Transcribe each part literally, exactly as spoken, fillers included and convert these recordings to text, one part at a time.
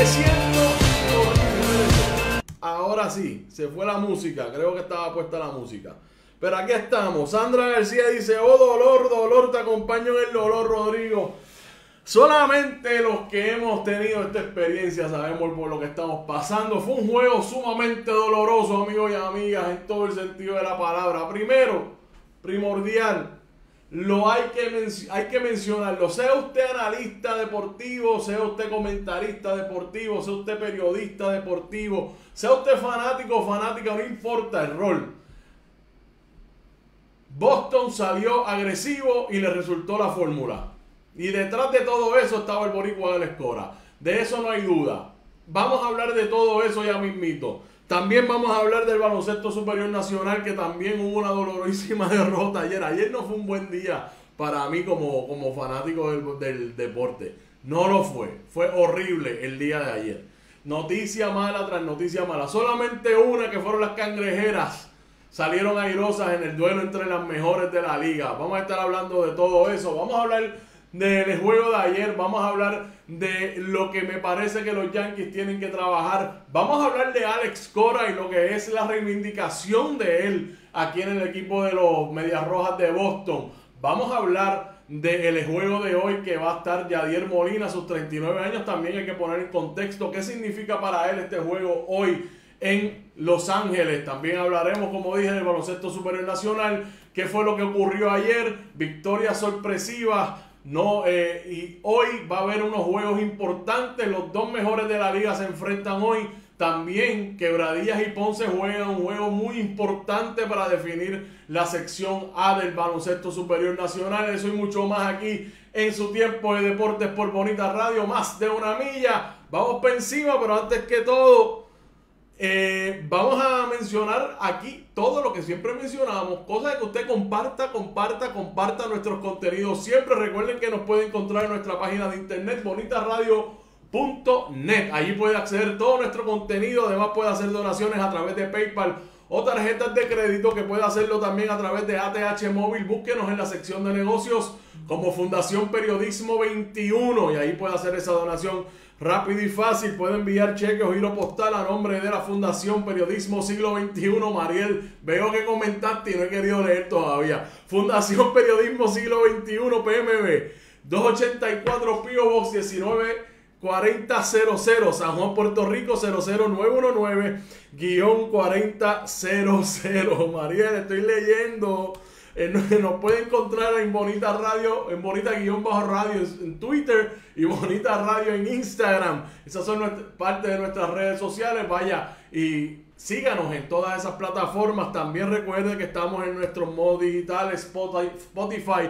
Me siento horrible. Ahora sí, se fue la música. Creo que estaba puesta la música. Pero aquí estamos. Sandra García dice: oh, dolor, dolor, te acompaño en el dolor, Rodrigo. Solamente los que hemos tenido esta experiencia sabemos por lo que estamos pasando. Fue un juego sumamente doloroso, amigos y amigas, en todo el sentido de la palabra. Primero, primordial, lo hay que, men hay que mencionarlo. Sea usted analista deportivo, sea usted comentarista deportivo, sea usted periodista deportivo, sea usted fanático o fanática, no importa el rol. Boston salió agresivo y le resultó la fórmula. Y detrás de todo eso estaba el boricua Alex Cora. De eso no hay duda. Vamos a hablar de todo eso ya mismito. También vamos a hablar del baloncesto superior nacional, que también hubo una dolorísima derrota ayer. Ayer no fue un buen día para mí como, como fanático del, del deporte. No lo fue. Fue horrible el día de ayer. Noticia mala tras noticia mala. Solamente una, que fueron las Cangrejeras, salieron airosas en el duelo entre las mejores de la liga. Vamos a estar hablando de todo eso. Vamos a hablar del juego de ayer. Vamos a hablar de lo que me parece que los Yankees tienen que trabajar. Vamos a hablar de Alex Cora y lo que es la reivindicación de él aquí en el equipo de los Medias Rojas de Boston. Vamos a hablar del juego de hoy, que va a estar Yadier Molina, sus treinta y nueve años. También hay que poner en contexto qué significa para él este juego hoy en Los Ángeles. También hablaremos, como dije, del baloncesto superior nacional, qué fue lo que ocurrió ayer, victorias sorpresivas. No, eh, y hoy va a haber unos juegos importantes. Los dos mejores de la liga se enfrentan hoy. También Quebradillas y Ponce juegan un juego muy importante para definir la sección A del baloncesto superior nacional. Eso y mucho más aquí en su tiempo de deportes por Bonita Radio. Más de una milla. Vamos para encima, pero antes que todo, Eh, vamos a mencionar aquí todo lo que siempre mencionamos. Cosas que usted comparta, comparta, comparta nuestros contenidos. Siempre recuerden que nos puede encontrar en nuestra página de internet bonita radio punto net. Allí puede acceder a todo nuestro contenido. Además puede hacer donaciones a través de PayPal o tarjetas de crédito, que puede hacerlo también a través de A T H Móvil. Búsquenos en la sección de negocios como Fundación Periodismo veintiuno y ahí puede hacer esa donación rápido y fácil. Puede enviar cheques o giro postal a nombre de la Fundación Periodismo Siglo veintiuno. Mariel, veo que comentaste y no he querido leer todavía. Fundación Periodismo Siglo veintiuno, P M B, doscientos ochenta y cuatro P O Box diecinueve cuarenta cero cero, San Juan, Puerto Rico cero cero nueve uno nueve guión cuarenta cero cero. Mariel, estoy leyendo. Nos puede encontrar en Bonita Radio, en Bonita-Radio en Twitter y Bonita Radio en Instagram. Esas son nuestra, parte de nuestras redes sociales. Vaya y síganos en todas esas plataformas. También recuerde que estamos en nuestro modo digital, Spotify,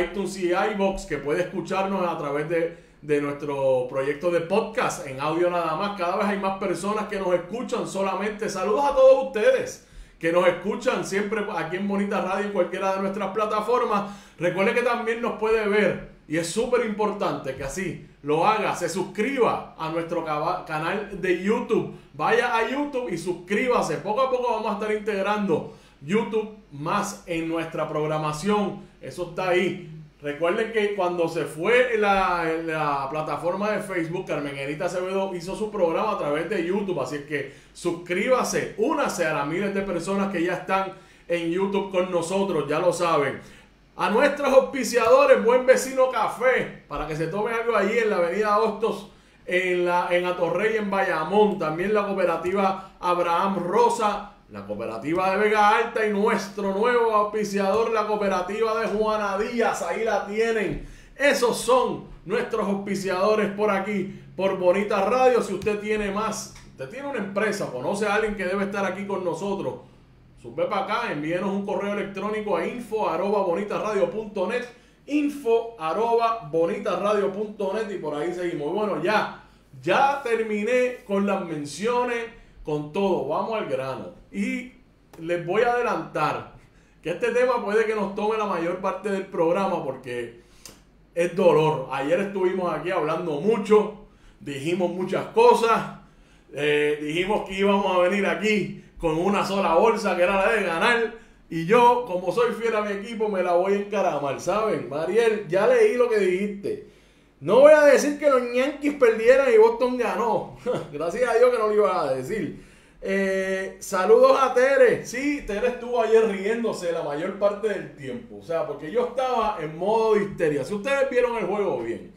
iTunes y iVoox, que puede escucharnos a través de, de nuestro proyecto de podcast en audio nada más. Cada vez hay más personas que nos escuchan solamente. Saludos a todos ustedes que nos escuchan siempre aquí en Bonita Radio, en cualquiera de nuestras plataformas. Recuerde que también nos puede ver, y es súper importante que así lo haga, se suscriba a nuestro canal de YouTube. Vaya a YouTube y suscríbase. Poco a poco vamos a estar integrando YouTube más en nuestra programación. Eso está ahí. Recuerden que cuando se fue la, la plataforma de Facebook, Carmen Erita Acevedo hizo su programa a través de YouTube. Así es que suscríbase, únase a las miles de personas que ya están en YouTube con nosotros, ya lo saben. A nuestros auspiciadores, Buen Vecino Café, para que se tomen algo allí en la avenida Hostos, en, la, en Atorrey, en Bayamón. También la cooperativa Abraham Rosa, la cooperativa de Vega Alta y nuestro nuevo auspiciador, la cooperativa de Juana Díaz. Ahí la tienen. Esos son nuestros auspiciadores por aquí, por Bonita Radio. Si usted tiene más, usted tiene una empresa, conoce a alguien que debe estar aquí con nosotros, sube para acá, envíenos un correo electrónico a info arroba bonita radio punto net, info arroba bonita radio punto net, y por ahí seguimos. Y bueno, ya, ya terminé con las menciones, con todo. Vamos al grano. Y les voy a adelantar que este tema puede que nos tome la mayor parte del programa, porque es dolor. Ayer estuvimos aquí hablando mucho, dijimos muchas cosas, eh, dijimos que íbamos a venir aquí con una sola bolsa, que era la de ganar, y yo, como soy fiel a mi equipo, me la voy a encaramar, ¿saben? Mariel, ya leí lo que dijiste. No voy a decir que los Yankees perdieran y Boston ganó. Gracias a Dios que no lo iba a decir. Eh, saludos a Tere. Sí, Tere estuvo ayer riéndose la mayor parte del tiempo. O sea, porque yo estaba en modo de histeria. Si ustedes vieron el juego bien,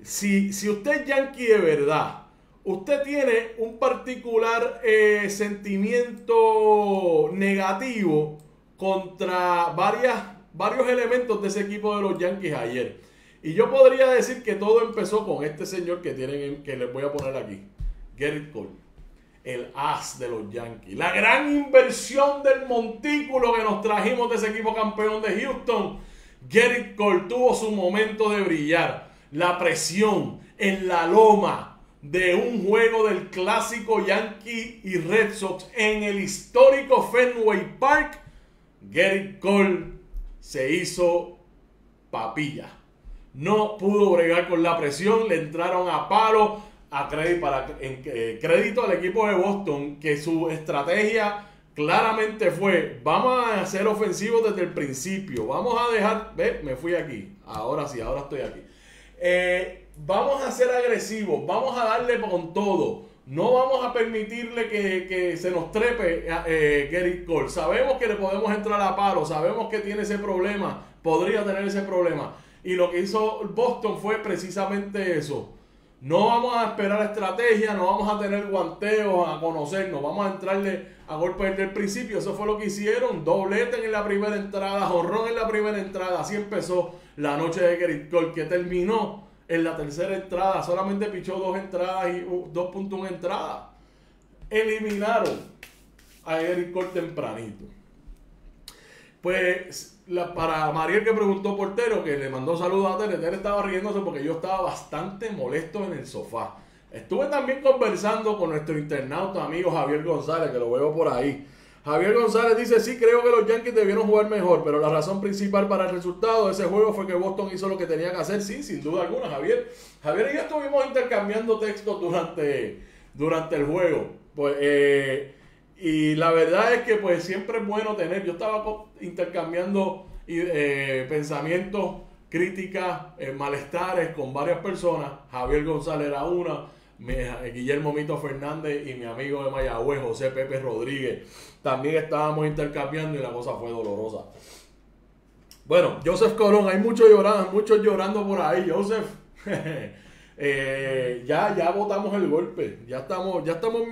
si, si usted es Yankee de verdad, usted tiene un particular eh, sentimiento negativo contra varias, varios elementos de ese equipo de los Yankees ayer. Y yo podría decir que todo empezó con este señor que tienen, que les voy a poner aquí, Gerrit Cole, el as de los Yankees, la gran inversión del montículo que nos trajimos de ese equipo campeón de Houston. Gerrit Cole tuvo su momento de brillar. La presión en la loma de un juego del clásico Yankee y Red Sox en el histórico Fenway Park, Gerrit Cole se hizo papilla. No pudo bregar con la presión, le entraron a palo, a crédito, para, en, eh, crédito al equipo de Boston, que su estrategia claramente fue: vamos a ser ofensivos desde el principio, vamos a dejar, ve, me fui aquí, ahora sí, ahora estoy aquí, eh, vamos a ser agresivos, vamos a darle con todo, no vamos a permitirle que, que se nos trepe eh, Gerrit Cole. Sabemos que le podemos entrar a palo, sabemos que tiene ese problema, podría tener ese problema. Y lo que hizo Boston fue precisamente eso. No vamos a esperar estrategia, no vamos a tener guanteos, a conocernos, vamos a entrarle a golpe desde el principio. Eso fue lo que hicieron. Doblete en la primera entrada, jorrón en la primera entrada. Así empezó la noche de Gerrit Cole, que terminó en la tercera entrada. Solamente pichó dos entradas y dos punto uno entradas. Eliminaron a Gerrit Cole tempranito. Pues... La, para Mariel, que preguntó por Tero, que le mandó saludos a Tere. Tere estaba riéndose porque yo estaba bastante molesto en el sofá. Estuve también conversando con nuestro internauta amigo Javier González, que lo veo por ahí. Javier González dice: sí, creo que los Yankees debieron jugar mejor, pero la razón principal para el resultado de ese juego fue que Boston hizo lo que tenía que hacer. Sí, sin duda alguna, Javier. Javier y yo estuvimos intercambiando textos durante, durante el juego. Pues... Eh, Y la verdad es que pues siempre es bueno tener, yo estaba intercambiando eh, pensamientos, críticas, eh, malestares con varias personas. Javier González era una, me, Guillermo Mito Fernández y mi amigo de Mayagüez, José Pepe Rodríguez, también estábamos intercambiando y la cosa fue dolorosa. Bueno, Joseph Colón, hay muchos llorando, muchos llorando por ahí, Joseph. eh, ya, ya botamos el golpe, ya estamos, ya estamos,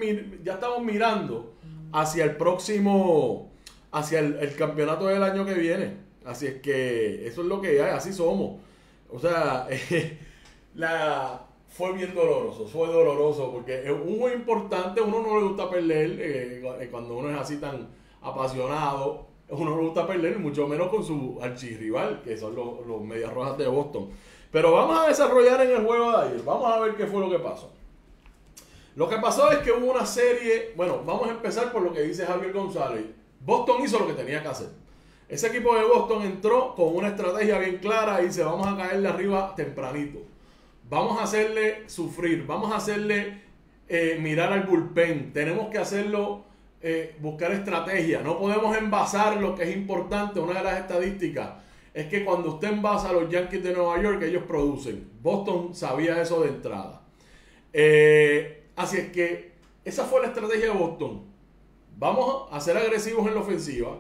ya estamos mirando hacia el próximo, hacia el, el campeonato del año que viene. Así es que eso es lo que hay, así somos. O sea, eh, la, fue bien doloroso, fue doloroso, porque es un juego importante, uno no le gusta perder, eh, cuando uno es así tan apasionado, uno no le gusta perder, mucho menos con su archirrival, que son los, los Medias Rojas de Boston. Pero vamos a desarrollar en el juego de ayer, vamos a ver qué fue lo que pasó. Lo que pasó es que hubo una serie... Bueno, vamos a empezar por lo que dice Javier González. Boston hizo lo que tenía que hacer. Ese equipo de Boston entró con una estrategia bien clara y dice: vamos a caerle arriba tempranito. Vamos a hacerle sufrir. Vamos a hacerle eh, mirar al bullpen. Tenemos que hacerlo, eh, buscar estrategia. No podemos envasar lo que es importante. Una de las estadísticas es que cuando usted envasa a los Yankees de Nueva York, ellos producen. Boston sabía eso de entrada. Eh... Así es que esa fue la estrategia de Boston. Vamos a ser agresivos en la ofensiva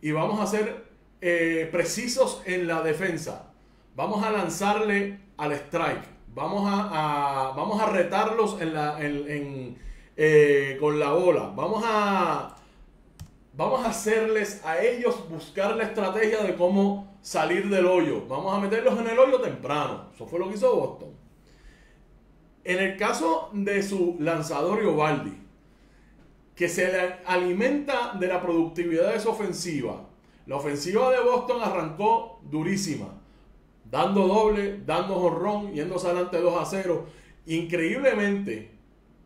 y vamos a ser eh, precisos en la defensa. Vamos a lanzarle al strike. Vamos a, a, vamos a retarlos en la, en, en, eh, con la bola. Vamos a, vamos a hacerles a ellos buscar la estrategia de cómo salir del hoyo. Vamos a meterlos en el hoyo temprano. Eso fue lo que hizo Boston. En el caso de su lanzador Iovaldi, que se le alimenta de la productividad de su ofensiva, la ofensiva de Boston arrancó durísima, dando doble, dando jorrón, yéndose adelante dos a cero. Increíblemente,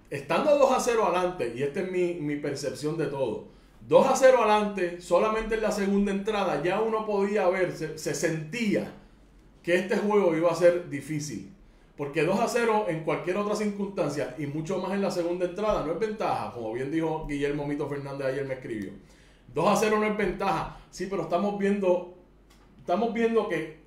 estando dos a cero adelante, y esta es mi, mi percepción de todo, dos a cero adelante, solamente en la segunda entrada, ya uno podía ver, se, se sentía que este juego iba a ser difícil. Porque dos a cero en cualquier otra circunstancia, y mucho más en la segunda entrada, no es ventaja. Como bien dijo Guillermo Mito Fernández, ayer me escribió: dos a cero no es ventaja. Sí, pero estamos viendo, estamos viendo que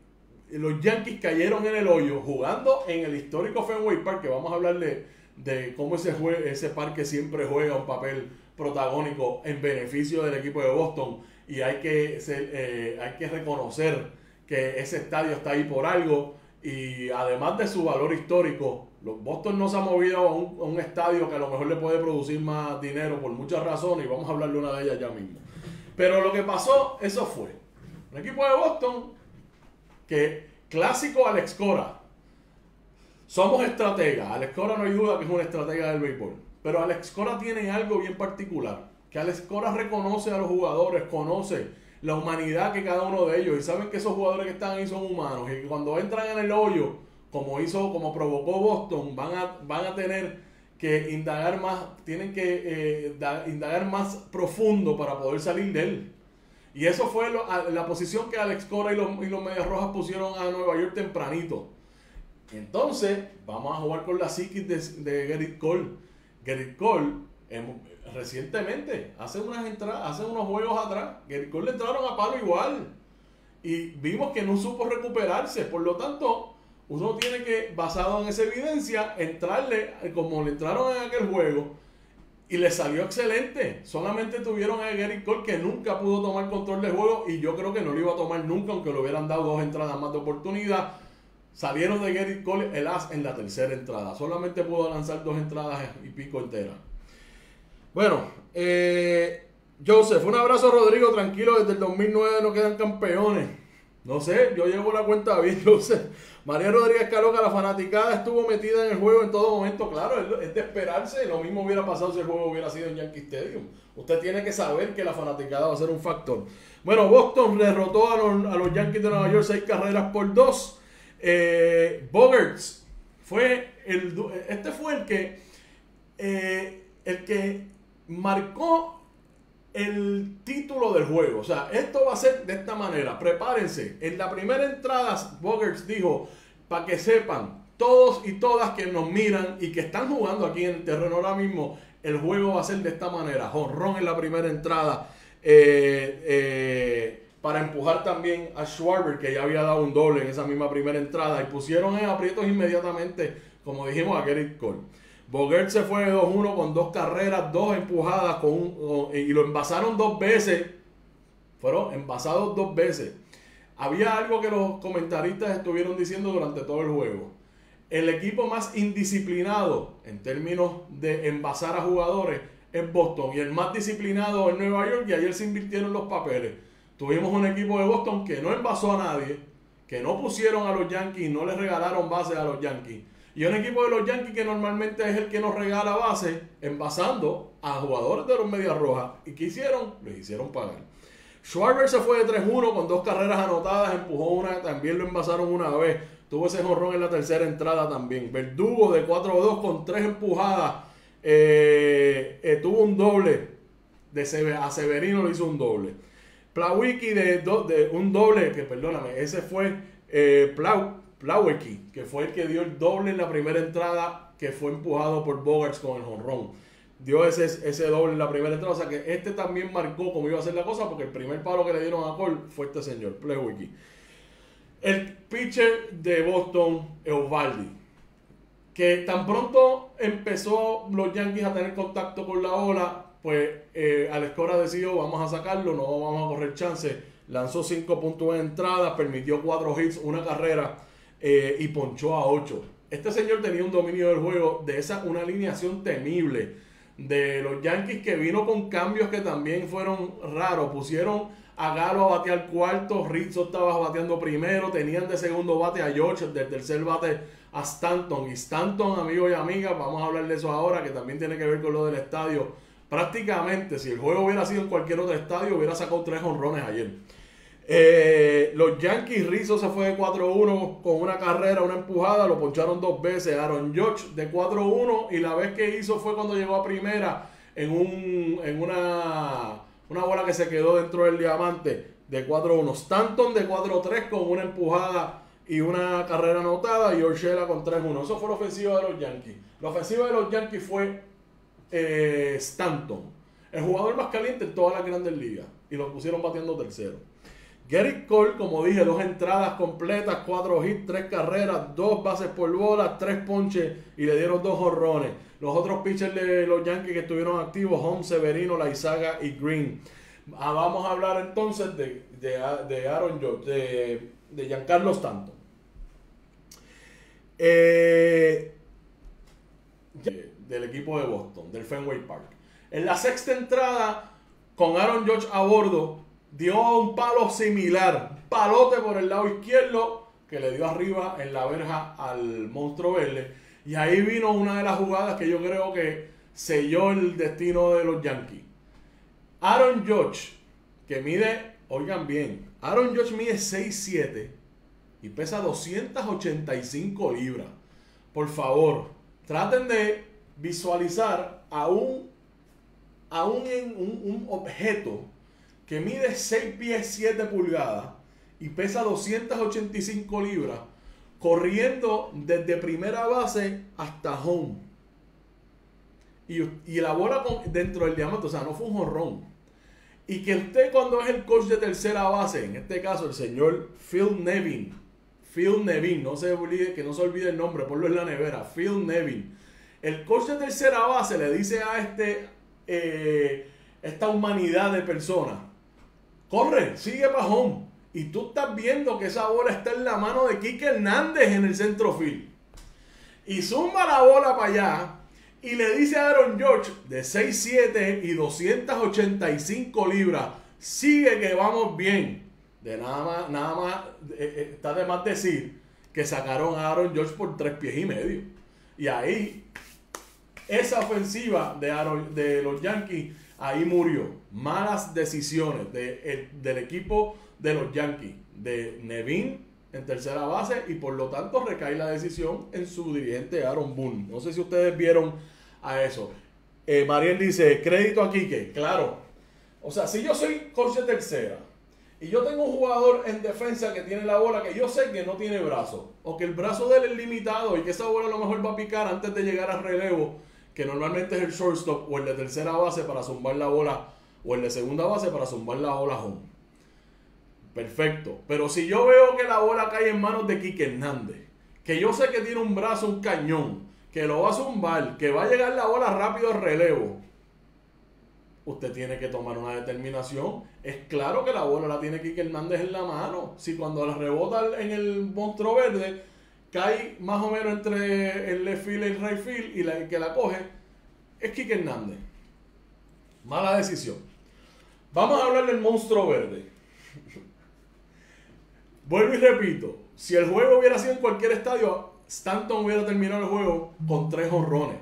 los Yankees cayeron en el hoyo jugando en el histórico Fenway Park, que vamos a hablar de, de cómo ese, jue, ese parque siempre juega un papel protagónico en beneficio del equipo de Boston, y hay que, se, eh, hay que reconocer que ese estadio está ahí por algo, y además de su valor histórico, los Boston no se ha movido a un, a un estadio que a lo mejor le puede producir más dinero por muchas razones, y vamos a hablar de una de ellas ya mismo. Pero lo que pasó, eso fue un equipo de Boston que, clásico Alex Cora, somos estrategas. Alex Cora no hay duda que es una estratega del béisbol, pero Alex Cora tiene algo bien particular, que Alex Cora reconoce a los jugadores, conoce la humanidad que cada uno de ellos, y saben que esos jugadores que están ahí son humanos, y que cuando entran en el hoyo, como hizo, como provocó Boston, van a, van a tener que indagar más, tienen que eh, da, indagar más profundo para poder salir de él. Y eso fue lo, a, la posición que Alex Cora y los, y los Medias Rojas pusieron a Nueva York tempranito. Entonces, vamos a jugar con la psiquis de, de Gerrit Cole. Gerrit Cole, eh, recientemente, hace, unas entradas, hace unos juegos atrás, Gerrit Cole le entraron a palo igual. Y vimos que no supo recuperarse, por lo tanto... uno tiene que, basado en esa evidencia, entrarle, como le entraron en aquel juego, y le salió excelente. Solamente tuvieron a Gerrit Cole, que nunca pudo tomar control del juego, y yo creo que no lo iba a tomar nunca, aunque le hubieran dado dos entradas más de oportunidad. Salieron de Gerrit Cole el as en la tercera entrada. Solamente pudo lanzar dos entradas y pico enteras. Bueno, eh, Joseph, un abrazo, Rodrigo. Tranquilo, desde el dos mil nueve no quedan campeones. No sé, yo llevo la cuenta bien, yo sé. María Rodríguez Caloca, la fanaticada estuvo metida en el juego en todo momento. Claro, es de esperarse. Lo mismo hubiera pasado si el juego hubiera sido en Yankee Stadium. Usted tiene que saber que la fanaticada va a ser un factor. Bueno, Boston derrotó a los, a los Yankees de Nueva York seis carreras por dos. Eh, Bogaerts fue el... Este fue el que... Eh, el que marcó... el título del juego. O sea, esto va a ser de esta manera, prepárense. En la primera entrada Bogaerts dijo, para que sepan todos y todas que nos miran y que están jugando aquí en el terreno ahora mismo, el juego va a ser de esta manera. Jonrón en la primera entrada eh, eh, para empujar también a Schwarber, que ya había dado un doble en esa misma primera entrada, y pusieron en aprietos inmediatamente, como dijimos, a Gerrit Cole. Bogaerts se fue de dos uno con dos carreras, dos empujadas con un, y lo envasaron dos veces. Fueron envasados dos veces. Había algo que los comentaristas estuvieron diciendo durante todo el juego. El equipo más indisciplinado en términos de envasar a jugadores es Boston, y el más disciplinado es Nueva York, y ayer se invirtieron los papeles. Tuvimos un equipo de Boston que no envasó a nadie, que no pusieron a los Yankees, no les regalaron bases a los Yankees. Y un equipo de los Yankees que normalmente es el que nos regala bases, envasando a jugadores de los Medias Rojas. ¿Y qué hicieron? Les hicieron pagar. Schwarber se fue de tres uno con dos carreras anotadas, empujó una, también lo envasaron una vez. Tuvo ese jonrón en la tercera entrada también. Verdugo de cuatro dos con tres empujadas. Eh, eh, tuvo un doble. De a Severino le hizo un doble. Plawicki de, do de un doble, que perdóname, ese fue eh, Plau. Plawecki, que fue el que dio el doble en la primera entrada, que fue empujado por Bogaerts con el jonrón. Dio ese, ese doble en la primera entrada. O sea que este también marcó cómo iba a ser la cosa, porque el primer palo que le dieron a Cole fue este señor, Plawecki. El pitcher de Boston, Eovaldi, que tan pronto empezó los Yankees a tener contacto con la ola, pues eh, Alex Cora decidió, vamos a sacarlo, no vamos a correr chance. Lanzó cinco puntos de entrada, permitió cuatro hits, una carrera, Eh, y ponchó a ocho. Este señor tenía un dominio del juego, de esa una alineación temible de los Yankees, que vino con cambios que también fueron raros. Pusieron a Galo a batear cuarto, Rizzo estaba bateando primero, tenían de segundo bate a George, del tercer bate a Stanton. Y Stanton, amigos y amigas, vamos a hablar de eso ahora, que también tiene que ver con lo del estadio. Prácticamente, si el juego hubiera sido en cualquier otro estadio, hubiera sacado tres jonrones ayer. Eh, los Yankees, Rizzo se fue de cuatro uno con una carrera, una empujada, lo poncharon dos veces. Aaron Judge de cuatro uno, y la vez que hizo fue cuando llegó a primera en, un, en una, una bola que se quedó dentro del diamante, de cuatro uno. Stanton de cuatro tres con una empujada y una carrera anotada, y Urshela con tres uno. Eso fue la ofensiva de los Yankees. La ofensiva de los Yankees fue eh, Stanton, el jugador más caliente en todas las grandes ligas, y lo pusieron batiendo tercero. Gerrit Cole, como dije, dos entradas completas, cuatro hits, tres carreras, dos bases por bola, tres ponches y le dieron dos jonrones. Los otros pitchers de los Yankees que estuvieron activos, Holmes, Severino, Laizaga y Green. Ah, vamos a hablar entonces de, de, de Aaron Judge, de, de Giancarlo Stanton. Eh, del equipo de Boston, del Fenway Park. En la sexta entrada, con Aaron Judge a bordo, dio un palo similar, palote por el lado izquierdo, que le dio arriba en la verja al monstruo verde. Y ahí vino una de las jugadas que yo creo que selló el destino de los Yankees. Aaron Judge, que mide, oigan bien, Aaron Judge mide seis pies siete y pesa doscientas ochenta y cinco libras. Por favor, traten de visualizar a un, a un, un, un objeto que mide seis pies siete pulgadas y pesa doscientas ochenta y cinco libras, corriendo desde primera base hasta home. Y, y la bola con, dentro del diamante, o sea, no fue un jonrón. Y que usted, cuando es el coach de tercera base, en este caso el señor Phil Nevin, Phil Nevin, no se olvide, que no se olvide el nombre, ponlo en la nevera, Phil Nevin. El coach de tercera base le dice a este, eh, esta humanidad de personas, corre, sigue para home. Y tú estás viendo que esa bola está en la mano de Quique Hernández en el centrofield. Y zumba la bola para allá. Y le dice a Aaron Judge, de seis pies siete y doscientas ochenta y cinco libras, sigue que vamos bien. De nada más, nada más, eh, está de más decir que sacaron a Aaron Judge por tres pies y medio. Y ahí, esa ofensiva de, Aaron, de los Yankees, ahí murió. Malas decisiones de, el, del equipo de los Yankees, de Nevin en tercera base, y por lo tanto recae la decisión en su dirigente Aaron Boone. No sé si ustedes vieron a eso. Eh, Mariel dice, crédito a Quique, claro. O sea, si yo soy corche tercera y yo tengo un jugador en defensa que tiene la bola, que yo sé que no tiene brazo, o que el brazo de él es limitado y que esa bola a lo mejor va a picar antes de llegar al relevo, que normalmente es el shortstop o el de tercera base para zumbar la bola, o el de segunda base para zumbar la bola home. Perfecto, pero si yo veo que la bola cae en manos de Quique Hernández, que yo sé que tiene un brazo, un cañón, que lo va a zumbar, que va a llegar la bola rápido al relevo, usted tiene que tomar una determinación. Es claro que la bola la tiene Quique Hernández en la mano. Si cuando la rebota en el monstruo verde, cae más o menos entre el left field y el right field, y la, el que la coge es Quique Hernández. Mala decisión. Vamos a hablar del monstruo verde. Vuelvo y repito, si el juego hubiera sido en cualquier estadio, Stanton hubiera terminado el juego con tres jonrones.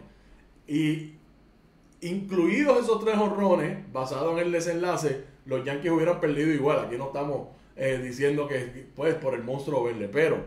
Y incluidos esos tres jonrones, basados en el desenlace, los Yankees hubieran perdido igual. Aquí no estamos eh, diciendo que pues por el monstruo verde. Pero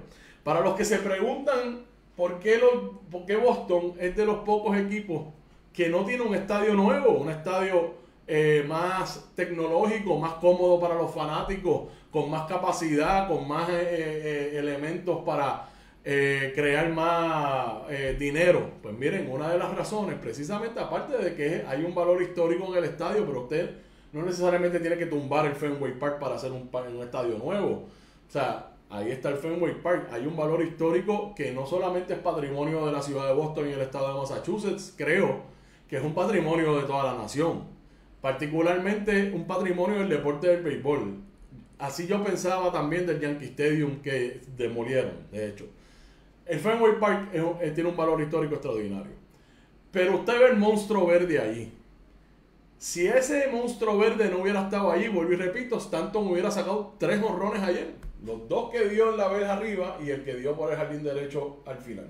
para los que se preguntan por qué, los, por qué Boston es de los pocos equipos que no tiene un estadio nuevo, un estadio eh, más tecnológico, más cómodo para los fanáticos, con más capacidad, con más eh, eh, elementos para eh, crear más eh, dinero. Pues miren, una de las razones, precisamente aparte de que hay un valor histórico en el estadio, pero usted no necesariamente tiene que tumbar el Fenway Park para hacer un, un estadio nuevo. O sea, ahí está el Fenway Park. Hay un valor histórico que no solamente es patrimonio de la ciudad de Boston y el estado de Massachusetts, creo que es un patrimonio de toda la nación. Particularmente un patrimonio del deporte del béisbol. Así yo pensaba también del Yankee Stadium, que demolieron, de hecho. El Fenway Park es, es, tiene un valor histórico extraordinario. Pero usted ve el monstruo verde allí. Si ese monstruo verde no hubiera estado allí, vuelvo y repito, Stanton hubiera sacado tres jonrones ayer. Los dos que dio en la verja arriba y el que dio por el jardín derecho al final.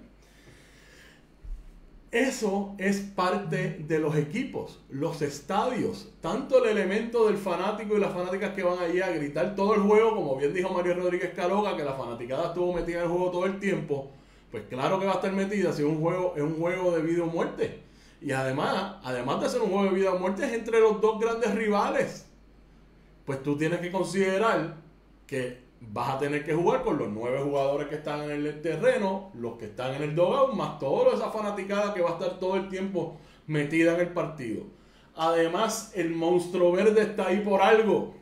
Eso es parte de los equipos, los estadios, tanto el elemento del fanático y las fanáticas que van allí a gritar todo el juego, como bien dijo Mario Rodríguez Caloga, que la fanaticada estuvo metida en el juego todo el tiempo. Pues claro que va a estar metida si es un juego, es un juego de vida o muerte. Y además, además de ser un juego de vida o muerte, es entre los dos grandes rivales. Pues tú tienes que considerar que vas a tener que jugar con los nueve jugadores que están en el terreno, los que están en el dugout, más toda esa fanaticada que va a estar todo el tiempo metida en el partido. Además, el monstruo verde está ahí por algo.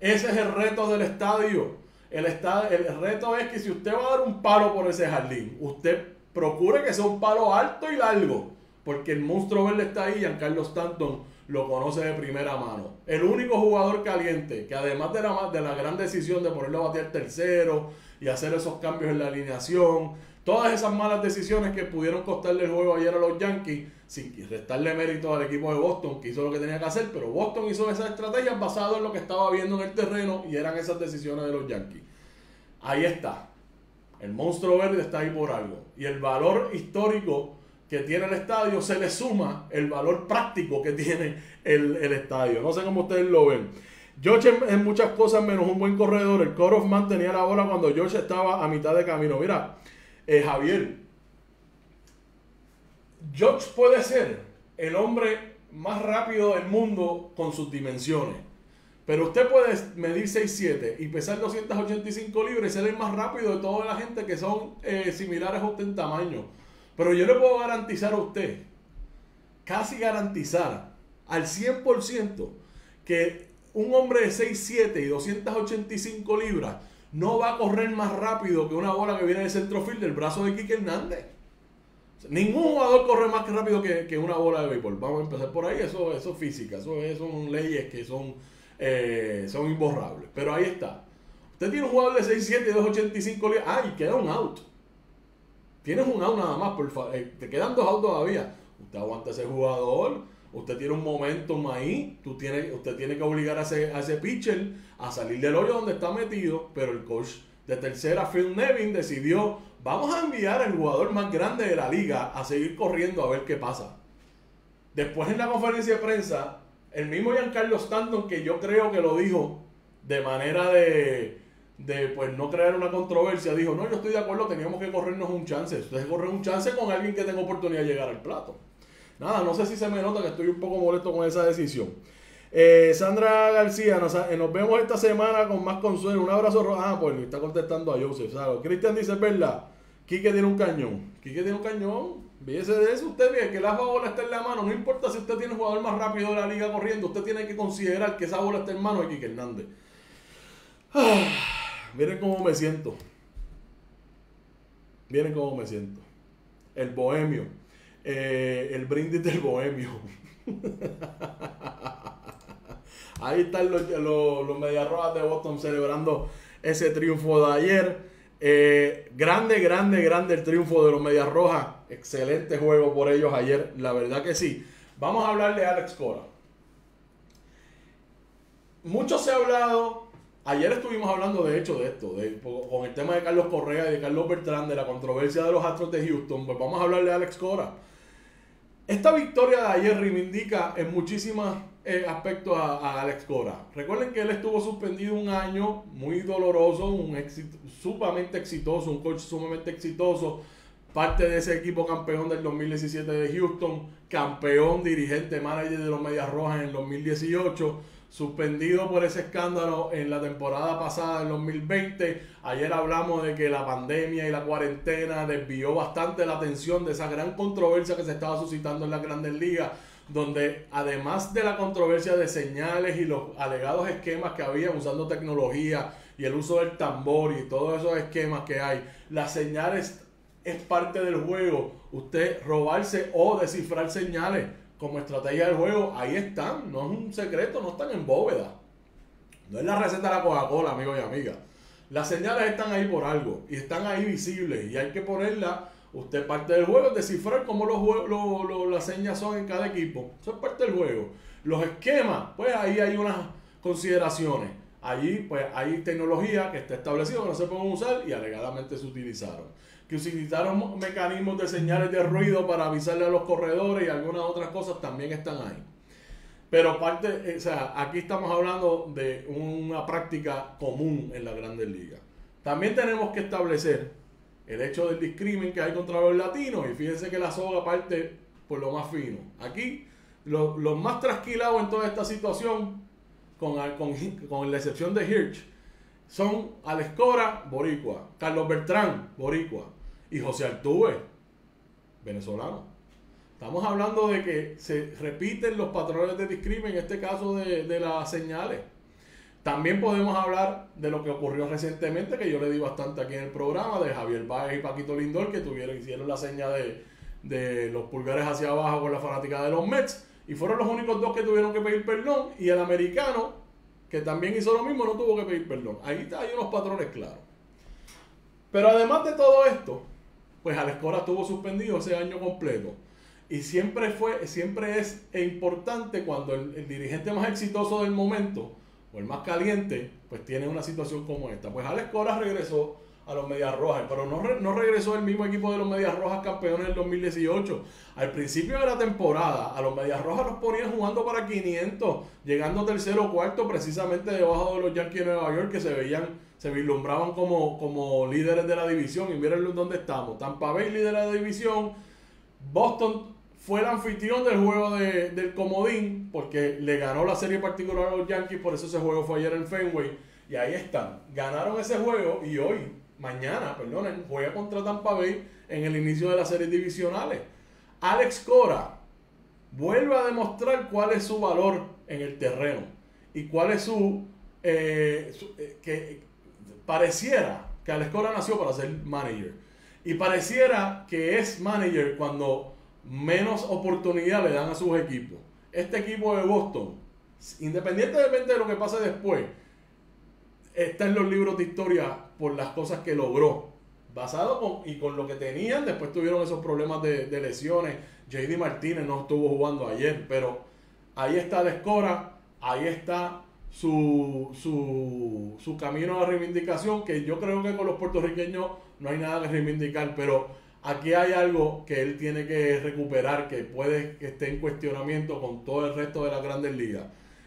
Ese es el reto del estadio. El, estadio. el reto es que si usted va a dar un palo por ese jardín, usted procure que sea un palo alto y largo, porque el monstruo verde está ahí. Giancarlo Stanton lo conoce de primera mano. El único jugador caliente que, además de la, de la gran decisión de ponerlo a batear tercero y hacer esos cambios en la alineación, todas esas malas decisiones que pudieron costarle el juego ayer a los Yankees, sin restarle mérito al equipo de Boston, que hizo lo que tenía que hacer, pero Boston hizo esas estrategias basadas en lo que estaba viendo en el terreno, y eran esas decisiones de los Yankees. Ahí está. El monstruo verde está ahí por algo. Y el valor histórico que tiene el estadio se le suma el valor práctico que tiene el, el estadio. No sé cómo ustedes lo ven. George en, en muchas cosas menos un buen corredor. El Cora mantenía la bola cuando George estaba a mitad de camino. Mira, Eh, Javier, George puede ser el hombre más rápido del mundo con sus dimensiones, pero usted puede medir seis siete y pesar doscientos ochenta y cinco libras y ser el más rápido de toda la gente que son eh, similares a usted en tamaño. Pero yo le puedo garantizar a usted, casi garantizar al cien por ciento, que un hombre de seis siete y doscientos ochenta y cinco libras no va a correr más rápido que una bola que viene del centrofield del brazo de Quique Hernández. Ningún jugador corre más rápido que, que una bola de béisbol. Vamos a empezar por ahí. Eso, eso es física. Eso, eso son leyes que son, eh, son imborrables. Pero ahí está. Usted tiene un jugador de seis siete, dos ochenta y cinco. Ah, y queda un out. Tienes un out nada más. Por favor. Eh, te quedan dos outs todavía. Usted aguanta a ese jugador. Usted tiene un momentum ahí, tú tiene, usted tiene que obligar a ese, a ese pitcher a salir del hoyo donde está metido, pero el coach de tercera, Phil Nevin, decidió, vamos a enviar al jugador más grande de la liga a seguir corriendo a ver qué pasa. Después en la conferencia de prensa, el mismo Giancarlo Stanton, que yo creo que lo dijo de manera de, de pues no crear una controversia, dijo, no, yo estoy de acuerdo, teníamos que corrernos un chance. Ustedes corren un chance con alguien que tenga oportunidad de llegar al plato. Nada, no sé si se me nota que estoy un poco molesto con esa decisión. Eh, Sandra García, nos, nos vemos esta semana con más consuelo. Un abrazo. Ah, pues está contestando a Joseph. ¿Sabes? Cristian dice, es verdad, Quique tiene un cañón. Quique tiene un cañón. Fíjese de eso. Usted ve que la bola está en la mano. No importa si usted tiene el jugador más rápido de la liga corriendo. Usted tiene que considerar que esa bola está en mano de Quique Hernández. Ah, miren cómo me siento. Miren cómo me siento. El bohemio. Eh, el brindis del bohemio. Ahí están los, los, los Mediarrojas de Boston celebrando ese triunfo de ayer. Eh, grande, grande, grande el triunfo de los Mediarrojas. Excelente juego por ellos ayer, la verdad que sí. Vamos a hablar de Alex Cora. Mucho se ha hablado. Ayer estuvimos hablando de hecho de esto, de, con el tema de Carlos Correa y de Carlos Beltrán, de la controversia de los Astros de Houston. Pues vamos a hablar de Alex Cora. Esta victoria de ayer reivindica en muchísimos eh, aspectos a, a Alex Cora. Recuerden que él estuvo suspendido un año, muy doloroso, un éxito, sumamente exitoso, un coach sumamente exitoso, parte de ese equipo campeón del dos mil diecisiete de Houston, campeón, dirigente, manager de los Medias Rojas en el dos mil dieciocho. Suspendido por ese escándalo en la temporada pasada, en dos mil veinte. Ayer hablamos de que la pandemia y la cuarentena desvió bastante la atención de esa gran controversia que se estaba suscitando en las Grandes Ligas, donde además de la controversia de señales y los alegados esquemas que había usando tecnología y el uso del tambor y todos esos esquemas que hay, las señales es parte del juego. Usted robarse o descifrar señales como estrategia del juego, ahí están, no es un secreto, no están en bóveda. No es la receta de la Coca-Cola, amigos y amigas. Las señales están ahí por algo, y están ahí visibles, y hay que ponerlas. Usted parte del juego, descifrar cómo los juegos, lo, lo, las señas son en cada equipo. Eso es parte del juego. Los esquemas, pues ahí hay unas consideraciones. Allí, pues hay tecnología que está establecida, que no se pueden usar, y alegadamente se utilizaron. Que utilizaron mecanismos de señales de ruido para avisarle a los corredores y algunas otras cosas también están ahí. Pero parte, o sea, aquí estamos hablando de una práctica común en la Grandes Ligas. También tenemos que establecer el hecho del discrimen que hay contra los latinos. Y fíjense que la soga parte por lo más fino. Aquí, los lo más trasquilados en toda esta situación, con, con, con la excepción de Hirsch, son Alex Cora, boricua; Carlos Beltrán, boricua; y José Altuve, venezolano. Estamos hablando de que se repiten los patrones de discrimen, en este caso de, de las señales. También podemos hablar de lo que ocurrió recientemente, que yo le di bastante aquí en el programa, de Javier Báez y Paquito Lindor, que tuvieron, hicieron la seña de, de los pulgares hacia abajo con la fanática de los Mets, y fueron los únicos dos que tuvieron que pedir perdón, y el americano, que también hizo lo mismo, no tuvo que pedir perdón. Ahí está, hay unos patrones claros. Pero además de todo esto, pues Alex Cora estuvo suspendido ese año completo. Y siempre fue, siempre es importante cuando el, el dirigente más exitoso del momento, o el más caliente, pues tiene una situación como esta. Pues Alex Cora regresó a los Medias Rojas, pero no, re, no regresó el mismo equipo de los Medias Rojas campeones del dos mil dieciocho. Al principio de la temporada, a los Medias Rojas los ponían jugando para quinientos, llegando tercero o cuarto, precisamente debajo de los Yankees de Nueva York, que se veían, se vislumbraban como, como líderes de la división. Y miren dónde estamos. Tampa Bay, líder de la división. Boston fue el anfitrión del juego de, del comodín, porque le ganó la serie particular a los Yankees, por eso ese juego fue ayer en Fenway. Y ahí están, ganaron ese juego y hoy, mañana, perdonen, juega contra Tampa Bay en el inicio de las series divisionales. Alex Cora vuelve a demostrar cuál es su valor en el terreno y cuál es su... Eh, su eh, que pareciera que Alex Cora nació para ser manager. Y pareciera que es manager cuando menos oportunidad le dan a sus equipos. Este equipo de Boston, independientemente de lo que pase después, está en los libros de historia por las cosas que logró, basado con, y con lo que tenían. Después tuvieron esos problemas de, de lesiones. J D Martínez no estuvo jugando ayer, pero ahí está Alex Cora, ahí está su, su, su camino a reivindicación, que yo creo que con los puertorriqueños no hay nada que reivindicar, pero aquí hay algo que él tiene que recuperar, que puede que esté en cuestionamiento con todo el resto de las Grandes Ligas,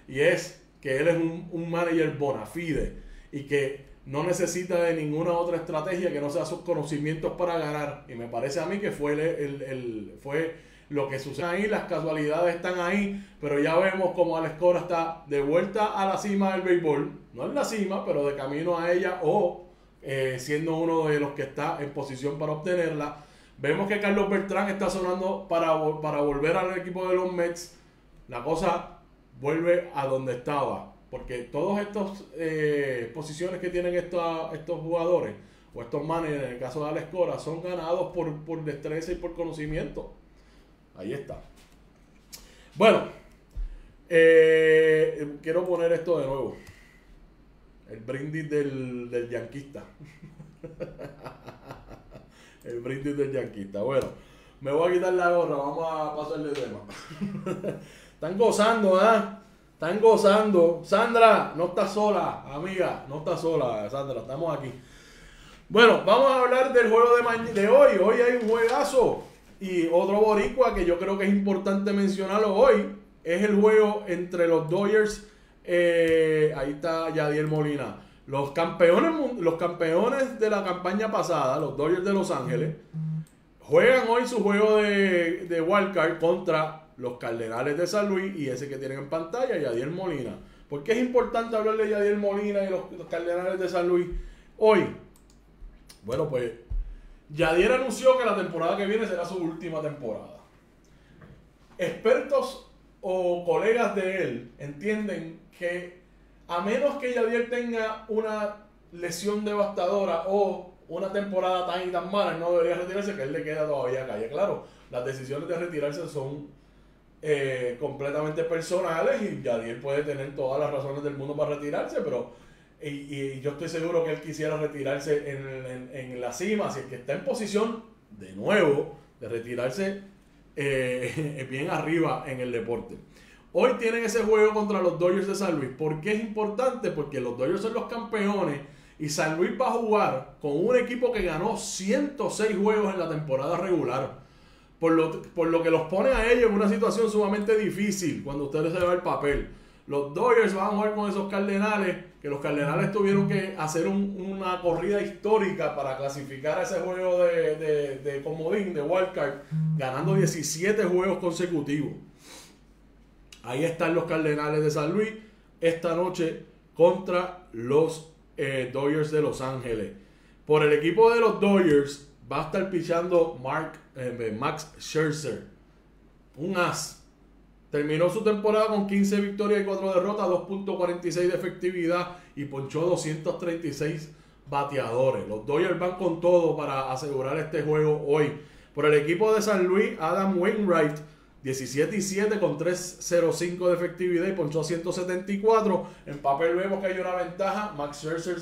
y es que él es un, un manager bona fide y que no necesita de ninguna otra estrategia que no sea sus conocimientos para ganar. Y me parece a mí que fue, el, el, el, fue lo que sucede ahí, las casualidades están ahí, pero ya vemos como Alex Cora está de vuelta a la cima del béisbol, no en la cima, pero de camino a ella, o eh, siendo uno de los que está en posición para obtenerla. Vemos que Carlos Beltrán está sonando para, para volver al equipo de los Mets. La cosa vuelve a donde estaba, porque todas estas eh, posiciones que tienen estos, estos jugadores o estos managers, en el caso de Alex Cora, son ganados por, por destreza y por conocimiento. Ahí está. Bueno, eh, quiero poner esto de nuevo. El brindis del, del yanquista. El brindis del yanquista. Bueno, me voy a quitar la gorra. Vamos a pasar de tema. Están gozando, ¿ah? ¿eh? Están gozando. Sandra, no estás sola, amiga. No estás sola, Sandra. Estamos aquí. Bueno, vamos a hablar del juego de, ma de hoy. Hoy hay un juegazo. Y otro boricua que yo creo que es importante mencionarlo hoy es el juego entre los Dodgers. Eh, ahí está Yadier Molina. Los campeones, los campeones de la campaña pasada, los Dodgers de Los Ángeles, juegan hoy su juego de, de wildcard contra los Cardenales de San Luis, y ese que tienen en pantalla, Yadier Molina. ¿Por qué es importante hablar de Yadier Molina y los, los Cardenales de San Luis hoy? Bueno, pues Yadier anunció que la temporada que viene será su última temporada. Expertos o colegas de él entienden que a menos que Yadier tenga una lesión devastadora o una temporada tan y tan mala, no debería retirarse, que él le queda todavía a calle. Claro, las decisiones de retirarse son Eh, completamente personales y Yadier puede tener todas las razones del mundo para retirarse, pero y, y yo estoy seguro que él quisiera retirarse en, en, en la cima, así que está en posición de nuevo de retirarse eh, bien arriba en el deporte. Hoy tienen ese juego contra los Dodgers de San Luis. ¿Por qué es importante? Porque los Dodgers son los campeones y San Luis va a jugar con un equipo que ganó ciento seis juegos en la temporada regular. Por lo, por lo que los pone a ellos en una situación sumamente difícil cuando ustedes se vean el papel. Los Dodgers van a jugar con esos Cardenales, que los Cardenales tuvieron que hacer un, una corrida histórica para clasificar a ese juego de, de, de comodín, de wildcard, ganando diecisiete juegos consecutivos. Ahí están los Cardenales de San Luis esta noche contra los eh, Dodgers de Los Ángeles. Por el equipo de los Dodgers va a estar pichando Mark, eh, Max Scherzer, un as, Terminó su temporada con quince victorias y cuatro derrotas, dos punto cuarenta y seis de efectividad y ponchó doscientos treinta y seis bateadores. Los Dodgers van con todo para asegurar este juego hoy. Por el equipo de San Luis, Adam Wainwright, diecisiete y siete con tres punto cero cinco de efectividad y ponchó ciento setenta y cuatro. En papel vemos que hay una ventaja. Max Scherzer,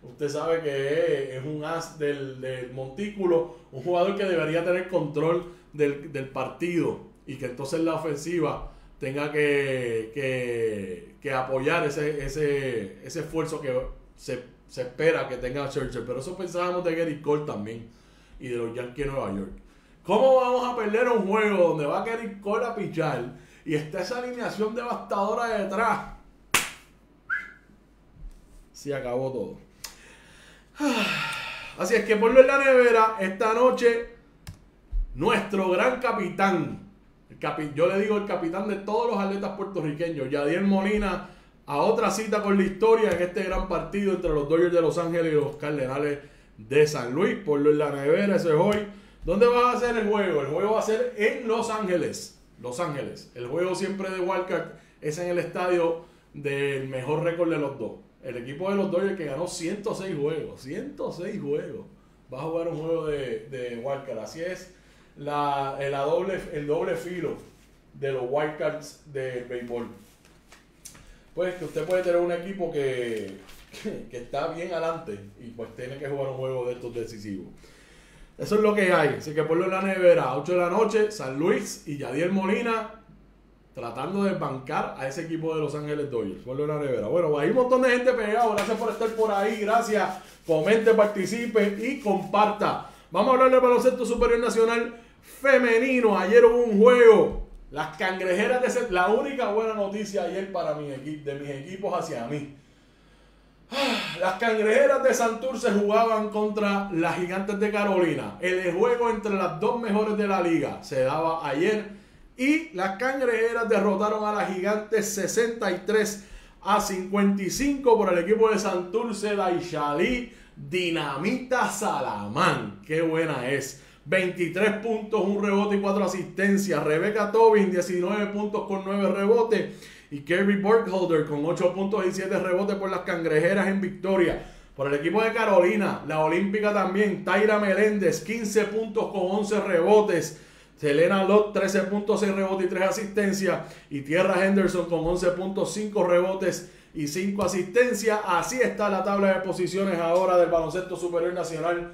usted sabe que es un as del, del montículo, un jugador que debería tener control del, del partido y que entonces la ofensiva tenga que, que, que apoyar ese, ese, ese esfuerzo que se, se espera que tenga Scherzer. Pero eso pensábamos de Gerrit Cole también y de los Yankees de Nueva York. ¿Cómo vamos a perder un juego donde va a Gerrit Cole a pichar y está esa alineación devastadora detrás? Se acabó todo. Así es que ponlo en la nevera esta noche. Nuestro gran capitán, el capi, yo le digo el capitán de todos los atletas puertorriqueños, Yadier Molina, a otra cita con la historia en este gran partido entre los Dodgers de Los Ángeles y los Cardenales de San Luis. Ponlo en la nevera, ese es hoy. ¿Dónde va a ser el juego? El juego va a ser en Los Ángeles. Los Ángeles. El juego siempre de Wildcard es en el estadio del mejor récord de los dos. El equipo de los Dodgers, que ganó ciento seis juegos. ciento seis juegos. Va a jugar un juego de, de Wildcard. Así es la, la doble, el doble filo de los Wildcards del béisbol. Pues que usted puede tener un equipo que, que está bien adelante y pues tiene que jugar un juego de estos decisivos. Eso es lo que hay. Así que ponlo en la nevera. ocho de la noche, San Luis y Yadier Molina tratando de bancar a ese equipo de Los Ángeles Dodgers. Ponlo en la nevera. Bueno, hay un montón de gente pegado. Gracias por estar por ahí. Gracias. Comente, participe y comparta. Vamos a hablar del baloncesto superior nacional femenino. Ayer hubo un juego. Las Cangrejeras de Santurce. La única buena noticia ayer para mi equipo, de mis equipos hacia mí. Las Cangrejeras de Santurce jugaban contra las Gigantes de Carolina. El juego entre las dos mejores de la liga se daba ayer y las Cangrejeras derrotaron a las Gigantes sesenta y tres a cincuenta y cinco por el equipo de Santurce. Daishalí Dinamita Salamán, qué buena es, veintitrés puntos, un rebote y cuatro asistencias. Rebeca Tobin, diecinueve puntos con nueve rebotes. Y Kirby Burkholder con ocho puntos y siete rebotes por las Cangrejeras en victoria. Por el equipo de Carolina, la olímpica también, Taira Meléndez, quince puntos con once rebotes. Selena Lott, trece puntos, seis rebotes y tres asistencias. Y Tierra Henderson con once puntos, cinco rebotes y cinco asistencias. Así está la tabla de posiciones ahora del baloncesto superior nacional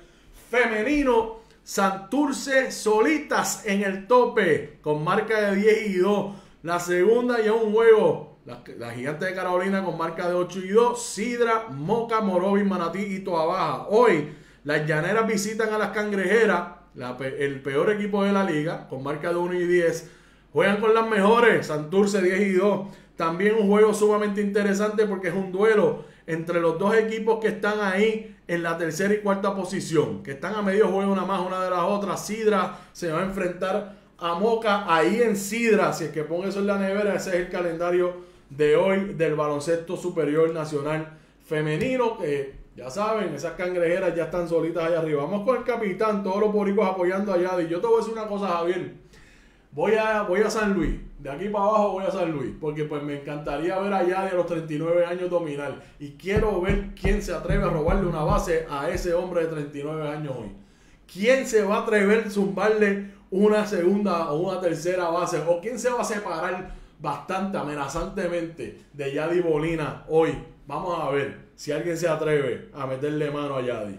femenino. Santurce solitas en el tope con marca de diez y dos. La segunda y a un juego, la, la Gigante de Carolina con marca de ocho y dos, Sidra, Moca, Morovis, Manatí y Toabaja. Hoy las Llaneras visitan a las Cangrejeras, la, el peor equipo de la liga, con marca de uno y diez. Juegan con las mejores, Santurce diez y dos. También un juego sumamente interesante porque es un duelo entre los dos equipos que están ahí en la tercera y cuarta posición, que están a medio juego una más, una de las otras. Sidra se va a enfrentar a Moca ahí en Sidra, si es que ponga eso en la nevera. Ese es el calendario de hoy del baloncesto superior nacional femenino, que ya saben, esas Cangrejeras ya están solitas allá arriba. Vamos con el capitán, todos los boricuas apoyando a Yadi. Yo te voy a decir una cosa, Javier, voy a, voy a San Luis, de aquí para abajo voy a San Luis, porque pues me encantaría ver a Yadi a los treinta y nueve años dominar, y quiero ver quién se atreve a robarle una base a ese hombre de treinta y nueve años hoy. ¿Quién se va a atrever a zumbarle una segunda o una tercera base? ¿O quién se va a separar bastante amenazantemente de Yadi Molina hoy? Vamos a ver si alguien se atreve a meterle mano a Yadi.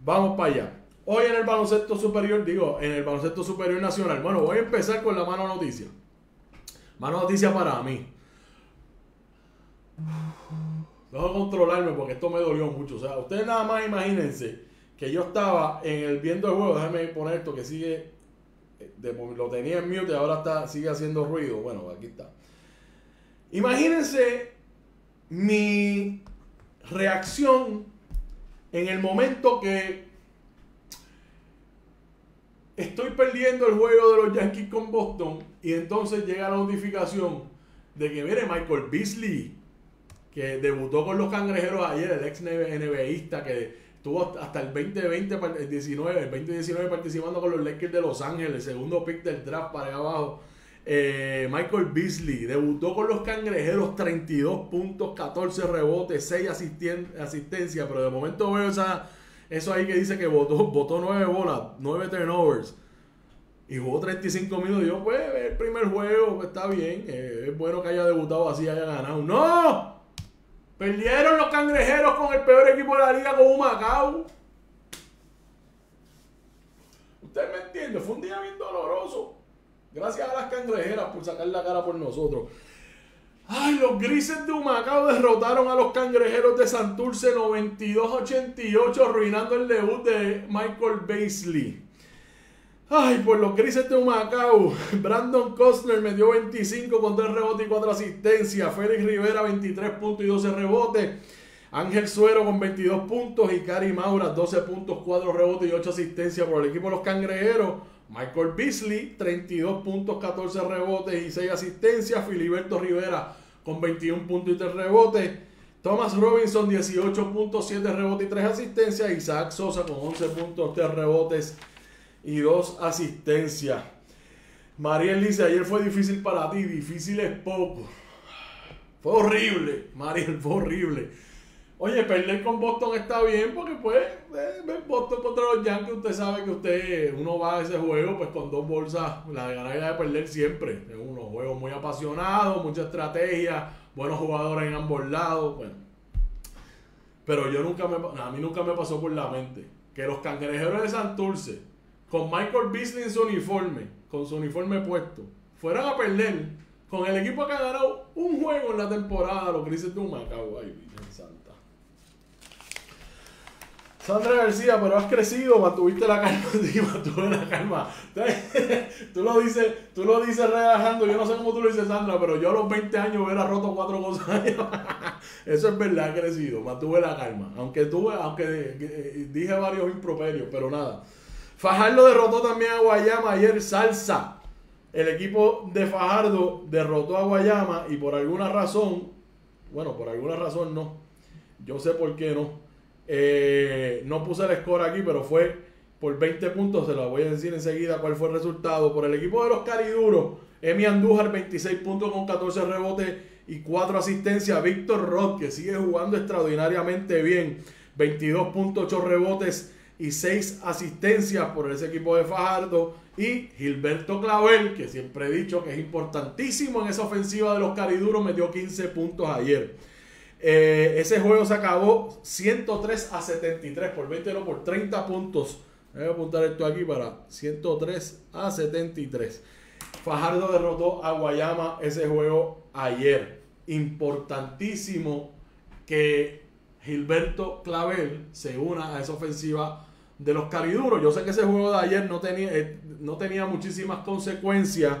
Vamos para allá. Hoy en el baloncesto superior, digo, en el baloncesto superior nacional. Bueno, voy a empezar con la mano noticia. Mano noticia para mí. Dejo controlarme porque esto me dolió mucho. O sea, ustedes nada más imagínense que yo estaba en el viendo el juego. Déjenme poner esto que sigue... De, lo tenía en mute y ahora está, sigue haciendo ruido. Bueno, aquí está. Imagínense mi reacción en el momento que estoy perdiendo el juego de los Yankees con Boston y entonces llega la notificación de que, mire, Michael Beasley, que debutó con los Cangrejeros ayer, el ex NBAista que estuvo hasta el veinte veinte, el diecinueve, el veinte diecinueve participando con los Lakers de Los Ángeles, segundo pick del draft para allá abajo. Eh, Michael Beasley debutó con los Cangrejeros, treinta y dos puntos, catorce rebotes, seis asistencias, pero de momento veo esa, eso ahí que dice que botó, botó nueve bolas, nueve turnovers y jugó treinta y cinco minutos. Yo, pues, el primer juego, pues, está bien, eh, es bueno que haya debutado así, haya ganado. ¡No! Perdieron los Cangrejeros con el peor equipo de la liga, con Humacao. ¿Usted me entiende? Fue un día bien doloroso. Gracias a las Cangrejeras por sacar la cara por nosotros. Ay, los grises de Humacao derrotaron a los Cangrejeros de Santurce noventa y dos a ochenta y ocho, arruinando el debut de Michael Beasley. Ay, por los grises de Humacao, Brandon Costner me dio veinticinco con tres rebotes y cuatro asistencias. Félix Rivera veintitrés puntos y doce rebotes. Ángel Suero con veintidós puntos y Cari Maura doce puntos, cuatro rebotes y ocho asistencias por el equipo de los Cangrejeros. Michael Beasley, treinta y dos puntos, catorce rebotes y seis asistencias. Filiberto Rivera con veintiún puntos y tres rebotes. Thomas Robinson, dieciocho puntos, siete rebotes y tres asistencias. Isaac Sosa con once puntos, tres rebotes y dos asistencias. Mariel dice, ayer fue difícil para ti. Difícil es poco. Fue horrible, Mariel, fue horrible. Oye, perder con Boston está bien porque, pues, eh, Boston contra los Yankees, usted sabe que usted, uno va a ese juego pues con dos bolsas, la de ganar y la de perder siempre. Es un juego muy apasionado, mucha estrategia, buenos jugadores en ambos lados. Bueno, pero yo nunca me, a mí nunca me pasó por la mente que los Cangrejeros de Santurce, con Michael Beasley en su uniforme, con su uniforme puesto, fueran a perder con el equipo que ha ganado un juego en la temporada, los grises de Humacao. Ay, Virgen Santa. Sandra García, pero has crecido, mantuviste la calma, sí, mantuve la calma. Tú lo dices, tú lo dices relajando, yo no sé cómo tú lo dices, Sandra, pero yo a los veinte años hubiera roto cuatro cosas. Eso es verdad, he crecido, mantuve la calma. Aunque tuve, aunque dije varios improperios, pero nada. Fajardo derrotó también a Guayama ayer, salsa. El equipo de Fajardo derrotó a Guayama y por alguna razón, bueno, por alguna razón no, yo sé por qué no. Eh, no puse el score aquí, pero fue por veinte puntos. Se lo voy a decir enseguida cuál fue el resultado. Por el equipo de los Cariduros, Emi Andújar, veintiséis puntos con catorce rebotes y cuatro asistencias. Víctor Roth, que sigue jugando extraordinariamente bien, veintidós puntos, ocho rebotes y seis asistencias por ese equipo de Fajardo. Y Gilberto Clavel, que siempre he dicho que es importantísimo en esa ofensiva de los Cariduros, metió quince puntos ayer. Eh, ese juego se acabó ciento tres a setenta y tres, por veinte, no, por treinta puntos. Voy a apuntar esto aquí para ciento tres a setenta y tres. Fajardo derrotó a Guayama ese juego ayer. Importantísimo que Gilberto Clavel se una a esa ofensiva de los Cariduros. Yo sé que ese juego de ayer no tenía, eh, no tenía muchísimas consecuencias.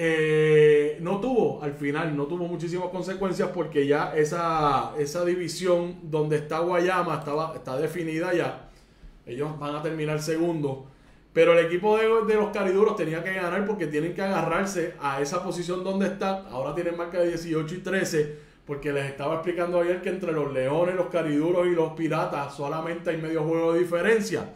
Eh, no tuvo, al final, no tuvo muchísimas consecuencias porque ya esa, esa división donde está Guayama estaba, está definida ya. Ellos van a terminar segundo. Pero el equipo de, de los Cariduros tenía que ganar porque tienen que agarrarse a esa posición donde están. Ahora tienen marca de dieciocho y trece porque les estaba explicando ayer que entre los Leones, los Cariduros y los Piratas solamente hay medio juego de diferencia.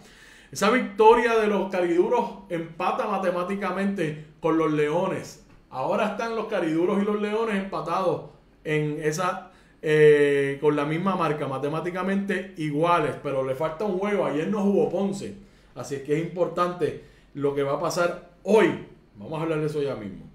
Esa victoria de los Cariduros empata matemáticamente con los Leones. Ahora están los Cariduros y los Leones empatados en esa, eh, con la misma marca, matemáticamente iguales, pero le falta un juego. Ayer no jugó Ponce, así que es importante lo que va a pasar hoy. Vamos a hablar de eso ya mismo.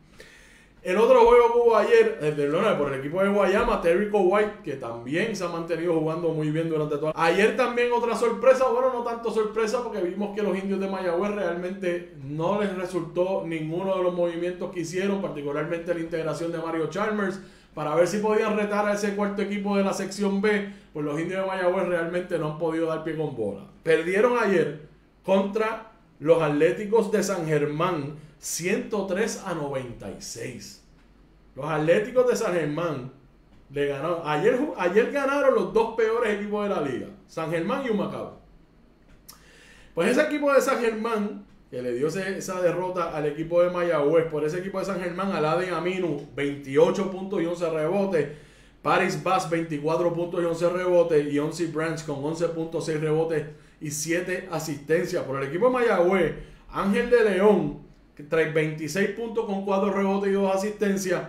El otro juego que hubo ayer, el de Leones, por el equipo de Guayama, Terrico White, que también se ha mantenido jugando muy bien durante toda la... Ayer también otra sorpresa, bueno, no tanto sorpresa, porque vimos que los Indios de Mayagüez realmente no les resultó ninguno de los movimientos que hicieron, particularmente la integración de Mario Chalmers, para ver si podían retar a ese cuarto equipo de la sección B. Pues los Indios de Mayagüez realmente no han podido dar pie con bola. Perdieron ayer contra los Atléticos de San Germán, ciento tres a noventa y seis. Los Atléticos de San Germán le ganaron. Ayer, ayer ganaron los dos peores equipos de la liga, San Germán y Humacao. Pues ese equipo de San Germán, que le dio ese, esa derrota al equipo de Mayagüez, por ese equipo de San Germán, Aladdin Aminu, veintiocho puntos y once rebotes. Paris Bass, veinticuatro puntos y once rebotes. Y Onsi Branch con once puntos, seis rebotes y siete asistencias. Por el equipo de Mayagüez, Ángel de León, trae veintiséis puntos con cuatro rebotes y dos asistencias.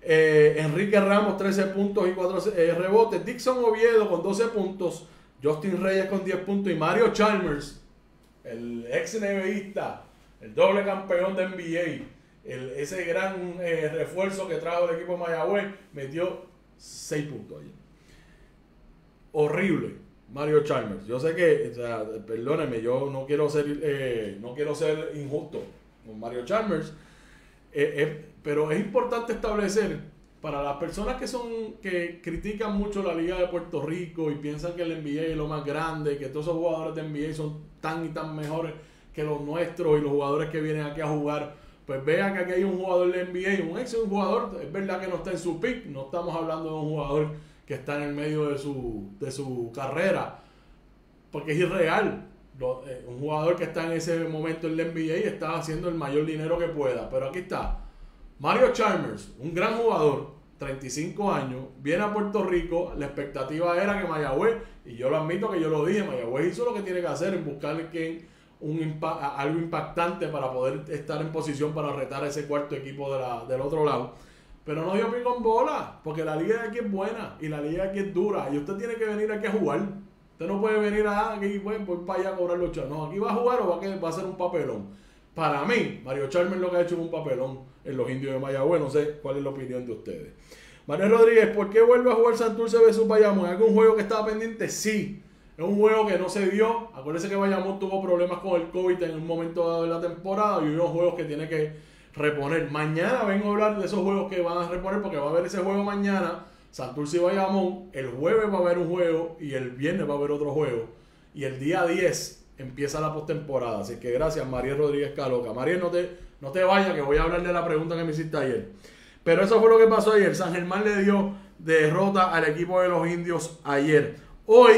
Eh, Enrique Ramos, trece puntos y cuatro eh, rebotes. Dixon Oviedo con doce puntos. Justin Reyes con diez puntos. Y Mario Chalmers, el ex NBAista, el doble campeón de N B A, el, ese gran eh, refuerzo que trajo el equipo de Mayagüez, metió seis puntos ayer. Horrible, Mario Chalmers. Yo sé que, o sea, perdónenme, yo no quiero ser, eh, no quiero ser injusto con Mario Chalmers, eh, eh, pero es importante establecer para las personas que son que critican mucho la Liga de Puerto Rico y piensan que el N B A es lo más grande, que todos esos jugadores de N B A son tan y tan mejores que los nuestros y los jugadores que vienen aquí a jugar. Pues vean que aquí hay un jugador de N B A, un ex un jugador, es verdad que no está en su pick, no estamos hablando de un jugador que está en el medio de su, de su carrera, porque es irreal. Lo, eh, un jugador que está en ese momento en la N B A y está haciendo el mayor dinero que pueda, pero aquí está Mario Chalmers, un gran jugador, treinta y cinco años, viene a Puerto Rico. La expectativa era que Mayagüez, y yo lo admito que yo lo dije, Mayagüez hizo lo que tiene que hacer en buscar que un impact, algo impactante para poder estar en posición para retar a ese cuarto equipo de la, del otro lado, pero no dio pie con bola, porque la liga de aquí es buena y la liga de aquí es dura, y usted tiene que venir aquí a jugar. Usted no puede venir a aquí, bueno, voy para allá a cobrar los chavos. No, aquí va a jugar o va a, va a hacer un papelón. Para mí, Mario Chalmers lo que ha hecho es un papelón en los Indios de Mayagüez. No sé cuál es la opinión de ustedes. Manuel Rodríguez, ¿por qué vuelve a jugar Santurce versus Bayamón? ¿Es algún juego que estaba pendiente? Sí, es un juego que no se dio. Acuérdense que Bayamón tuvo problemas con el COVID en un momento dado de la temporada y unos juegos que tiene que reponer. Mañana vengo a hablar de esos juegos que van a reponer, porque va a haber ese juego mañana, Santurce y Bayamón. El jueves va a haber un juego y el viernes va a haber otro juego. Y el día diez empieza la postemporada. Así que gracias, María Rodríguez Caloca. María, no te, no te vayas, que voy a hablar de la pregunta que me hiciste ayer. Pero eso fue lo que pasó ayer. San Germán le dio derrota al equipo de los Indios ayer. Hoy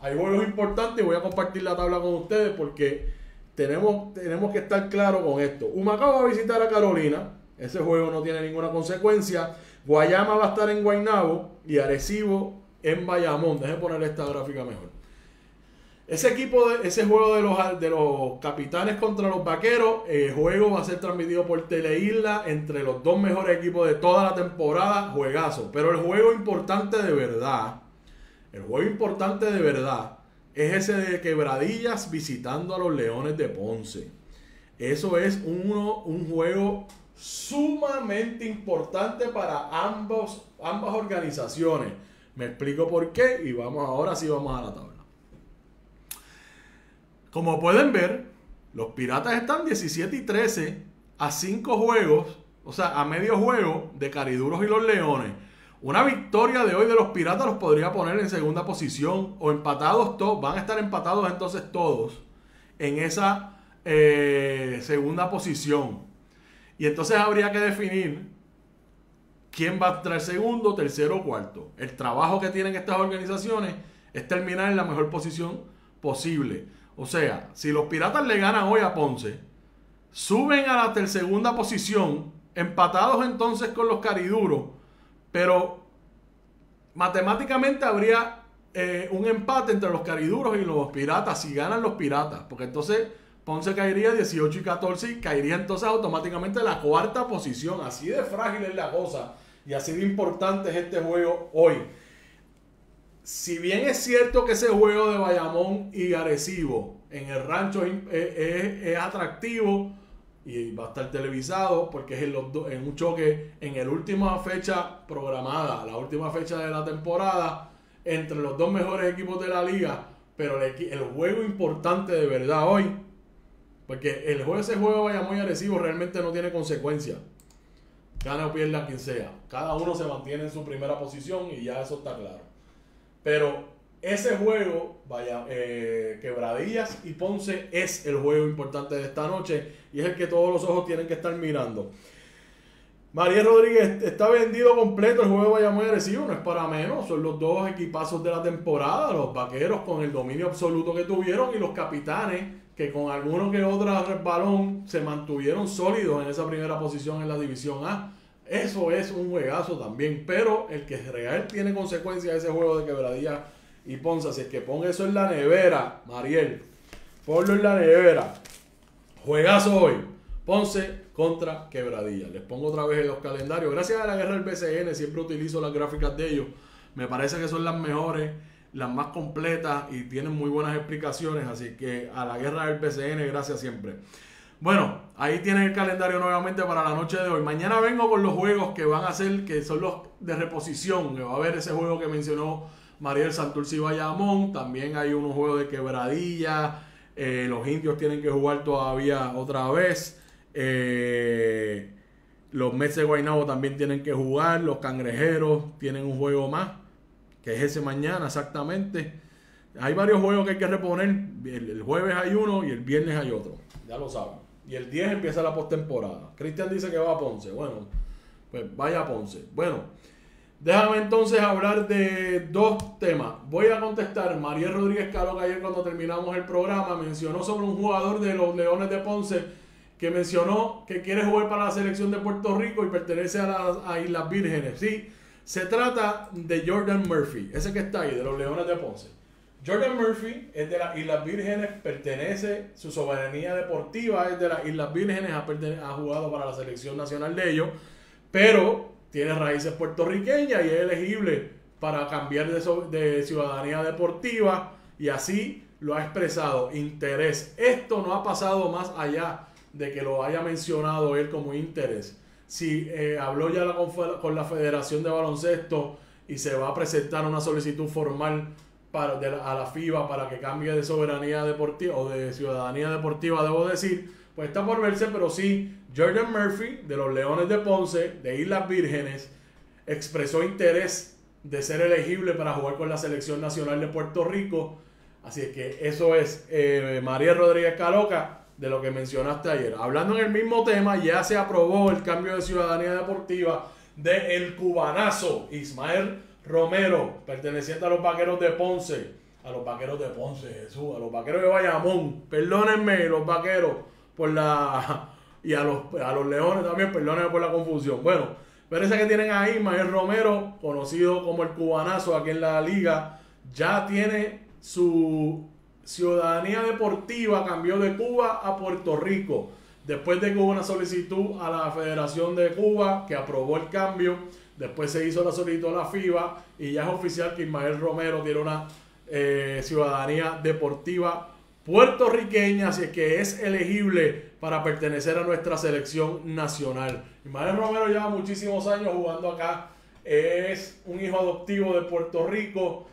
hay juegos importantes y voy a compartir la tabla con ustedes, porque tenemos, tenemos que estar claros con esto. Humacao va a visitar a Carolina. Ese juego no tiene ninguna consecuencia. Guayama va a estar en Guaynabo y Arecibo en Bayamón. Déjenme poner esta gráfica mejor. Ese equipo, de, ese juego de los, de los capitanes contra los vaqueros, el juego va a ser transmitido por Teleisla, entre los dos mejores equipos de toda la temporada. Juegazo. Pero el juego importante de verdad, el juego importante de verdad, es ese de Quebradillas visitando a los Leones de Ponce. Eso es uno, un juego sumamente importante para ambos, ambas organizaciones. Me explico por qué y vamos ahora sí vamos a la tabla. Como pueden ver, los Piratas están diecisiete y trece a cinco juegos, o sea, a medio juego de Cariduros y los Leones. Una victoria de hoy de los Piratas los podría poner en segunda posición o empatados todos. Van a estar empatados entonces todos en esa eh, segunda posición. Y entonces habría que definir quién va a entrar segundo, tercero o cuarto. El trabajo que tienen estas organizaciones es terminar en la mejor posición posible. O sea, si los Piratas le ganan hoy a Ponce, suben a la segunda posición, empatados entonces con los Cariduros, pero matemáticamente habría eh, un empate entre los Cariduros y los Piratas, si ganan los Piratas, porque entonces Ponce caería dieciocho y catorce y caería entonces automáticamente en la cuarta posición. Así de frágil es la cosa y así de importante es este juego hoy. Si bien es cierto que ese juego de Bayamón y Arecibo en el rancho es, es, es atractivo y va a estar televisado porque es en, los do, en un choque en la última fecha programada, la última fecha de la temporada entre los dos mejores equipos de la liga, pero el, el juego importante de verdad hoy, porque el juego, ese juego de Bayamón y Arecibo realmente no tiene consecuencia. Gana o pierda quien sea. Cada uno se mantiene en su primera posición y ya eso está claro. Pero ese juego, vaya, eh, Quebradillas y Ponce, es el juego importante de esta noche y es el que todos los ojos tienen que estar mirando. María Rodríguez, está vendido completo el juego de Bayamón y Arecibo, no es para menos, son los dos equipazos de la temporada, los vaqueros con el dominio absoluto que tuvieron y los capitanes, que con alguno que otro resbalón se mantuvieron sólidos en esa primera posición en la División A. Eso es un juegazo también, pero el que real tiene consecuencias es ese juego de Quebradillas y Ponce. Así es que pon eso en la nevera, Mariel, ponlo en la nevera. Juegazo hoy, Ponce contra Quebradilla. Les pongo otra vez los calendarios. Gracias a la guerra del B C N siempre utilizo las gráficas de ellos. Me parece que son las mejores, las más completas y tienen muy buenas explicaciones. Así que a la guerra del B C N, gracias siempre. Bueno, ahí tienen el calendario nuevamente para la noche de hoy. Mañana vengo con los juegos que van a ser, que son los de reposición, que va a haber ese juego que mencionó Mariel, Santurce y Bayamón. También hay unos juegos de Quebradilla. Eh, los indios tienen que jugar todavía otra vez. Eh, los Mets de Guaynabo también tienen que jugar. Los Cangrejeros tienen un juego más, que es ese mañana exactamente. Hay varios juegos que hay que reponer. El, el jueves hay uno y el viernes hay otro. Ya lo saben. Y el diez empieza la postemporada. Cristian dice que va a Ponce. Bueno, pues vaya a Ponce. Bueno, déjame entonces hablar de dos temas. Voy a contestar. Mariel Rodríguez Calo, que ayer cuando terminamos el programa mencionó sobre un jugador de los Leones de Ponce que mencionó que quiere jugar para la selección de Puerto Rico y pertenece a, la, a Islas Vírgenes. Sí, se trata de Jordan Murphy, ese que está ahí, de los Leones de Ponce. Jordan Murphy es de las Islas Vírgenes, pertenece, su soberanía deportiva es de las Islas Vírgenes, ha, ha jugado para la selección nacional de ellos, pero tiene raíces puertorriqueñas y es elegible para cambiar de, so, de ciudadanía deportiva, y así lo ha expresado, interés. Esto no ha pasado más allá de que lo haya mencionado él como interés. Si eh, habló ya la, con la Federación de Baloncesto y se va a presentar una solicitud formal Para, de la, a la FIBA para que cambie de soberanía deportiva o de ciudadanía deportiva, debo decir, pues está por verse, pero sí, Jordan Murphy, de los Leones de Ponce, de Islas Vírgenes, expresó interés de ser elegible para jugar con la Selección Nacional de Puerto Rico. Así que eso es, eh, María Rodríguez Caloca, de lo que mencionaste ayer. Hablando en el mismo tema, ya se aprobó el cambio de ciudadanía deportiva de el cubanazo Ismael Romero, perteneciente a los Vaqueros de Ponce, a los Vaqueros de Ponce, Jesús, a los Vaqueros de Bayamón, perdónenme los Vaqueros por la, y a los, a los Leones también, perdónenme por la confusión. Bueno, parece que tienen ahí Ismael Romero, conocido como el cubanazo aquí en la liga, ya tiene su ciudadanía deportiva, cambió de Cuba a Puerto Rico, después de que hubo una solicitud a la Federación de Cuba que aprobó el cambio. Después se hizo la solicitud a la FIBA y ya es oficial que Ismael Romero tiene una eh, ciudadanía deportiva puertorriqueña, así que es elegible para pertenecer a nuestra selección nacional. Ismael Romero lleva muchísimos años jugando acá, es un hijo adoptivo de Puerto Rico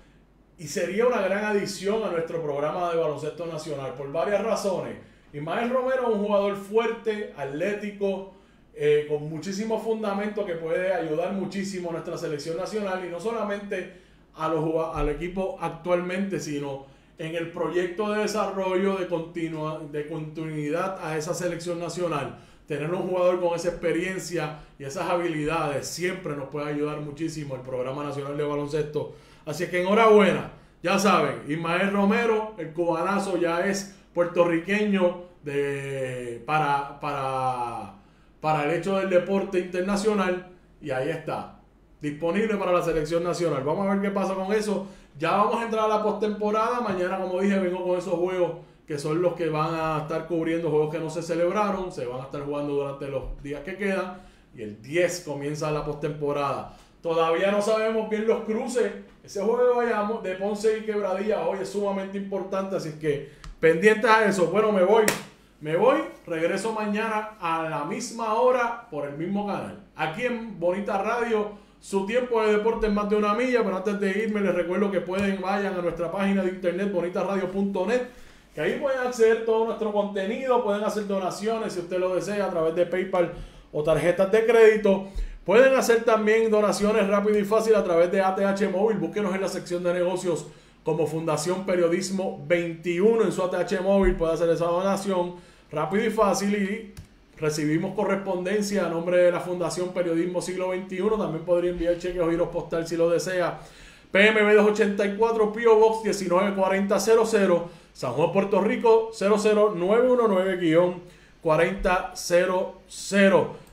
y sería una gran adición a nuestro programa de baloncesto nacional por varias razones. Ismael Romero es un jugador fuerte, atlético, Eh, con muchísimos fundamentos que puede ayudar muchísimo a nuestra selección nacional y no solamente a los, al equipo actualmente, sino en el proyecto de desarrollo de, continua, de continuidad a esa selección nacional. Tener un jugador con esa experiencia y esas habilidades siempre nos puede ayudar muchísimo el Programa Nacional de Baloncesto. Así que enhorabuena, ya saben, Ismael Romero, el cubanazo, ya es puertorriqueño de, para... para para el hecho del deporte internacional, y ahí está, disponible para la selección nacional. Vamos a ver qué pasa con eso. Ya vamos a entrar a la postemporada. Mañana, como dije, vengo con esos juegos que son los que van a estar cubriendo, juegos que no se celebraron, se van a estar jugando durante los días que quedan, y el diez comienza la postemporada. Todavía no sabemos bien los cruces. Ese juego de, de Ponce y Quebradilla hoy es sumamente importante, así que pendientes a eso. Bueno, me voy. Me voy, regreso mañana a la misma hora por el mismo canal. Aquí en Bonita Radio, su tiempo de deporte es más de una milla, pero antes de irme les recuerdo que pueden, vayan a nuestra página de internet bonita radio punto net, que ahí pueden acceder todo nuestro contenido, pueden hacer donaciones si usted lo desea a través de PayPal o tarjetas de crédito. Pueden hacer también donaciones rápido y fácil a través de A T H Móvil. Búsquenos en la sección de negocios como Fundación Periodismo veintiuno en su A T H Móvil, puede hacer esa donación rápido y fácil, y recibimos correspondencia a nombre de la Fundación Periodismo Siglo veintiuno. También podría enviar cheques o giros postal si lo desea. P M B doscientos ochenta y cuatro, P O Box diecinueve cuarenta, San Juan, Puerto Rico cero cero nueve uno nueve cuarenta.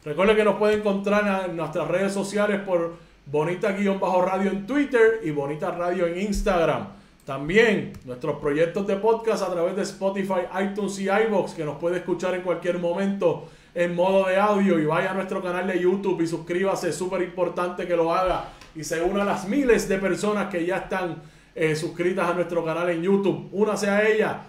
Recuerden que nos pueden encontrar en nuestras redes sociales por Bonita-Radio en Twitter y Bonita Radio en Instagram. También nuestros proyectos de podcast a través de Spotify, iTunes y iVoox, que nos puede escuchar en cualquier momento en modo de audio y vaya a nuestro canal de YouTube y suscríbase, súper importante que lo haga y se una a las miles de personas que ya están eh, suscritas a nuestro canal en YouTube. Únase a ella,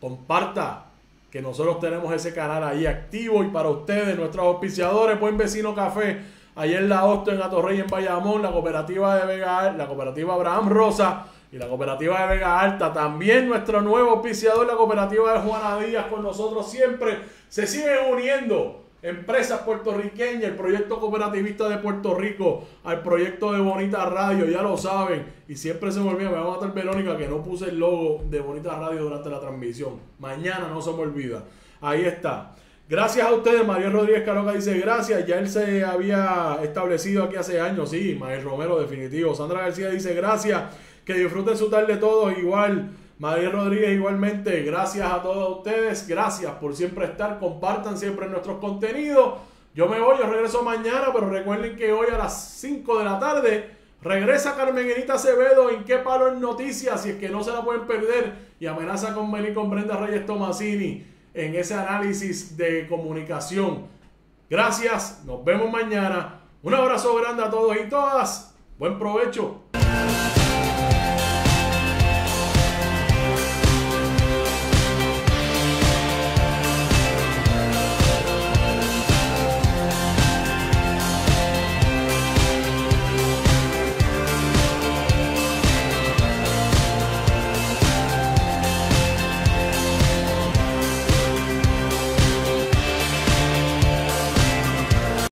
comparta, que nosotros tenemos ese canal ahí activo. Y para ustedes, nuestros auspiciadores, Buen Vecino Café, ayer en La Hosto, en Atorrey, en Bayamón, la cooperativa de Vega, la cooperativa Abraham Rosa y la cooperativa de Vega Alta. También nuestro nuevo auspiciador, la cooperativa de Juana Díaz, con nosotros siempre. Se siguen uniendo empresas puertorriqueñas, el proyecto cooperativista de Puerto Rico, al proyecto de Bonita Radio, ya lo saben. Y siempre se me olvida, me va a matar Verónica, que no puse el logo de Bonita Radio durante la transmisión. Mañana no se me olvida. Ahí está. Gracias a ustedes. Mario Rodríguez Caroca dice gracias. Ya él se había establecido aquí hace años. Sí, Ismael Romero, definitivo. Sandra García dice gracias. Que disfruten su tarde todos. Igual. María Rodríguez igualmente, gracias a todos ustedes, gracias por siempre estar, compartan siempre nuestros contenidos. Yo me voy, yo regreso mañana, pero recuerden que hoy a las cinco de la tarde regresa Carmen Enita Acevedo en Qué Palo en Noticias, si es que no se la pueden perder, y Amenaza con Meli con Brenda Reyes Tomasini en ese análisis de comunicación. Gracias, nos vemos mañana, un abrazo grande a todos y todas, buen provecho.